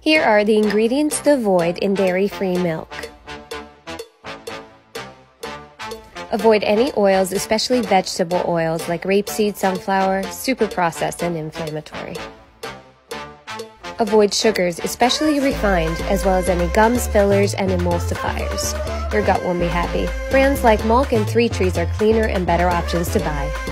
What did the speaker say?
Here are the ingredients to avoid in dairy-free milk. Avoid any oils, especially vegetable oils like rapeseed, sunflower, super processed and inflammatory. Avoid sugars, especially refined, as well as any gums, fillers, and emulsifiers. Your gut won't be happy. Brands like Malk and Three Trees are cleaner and better options to buy.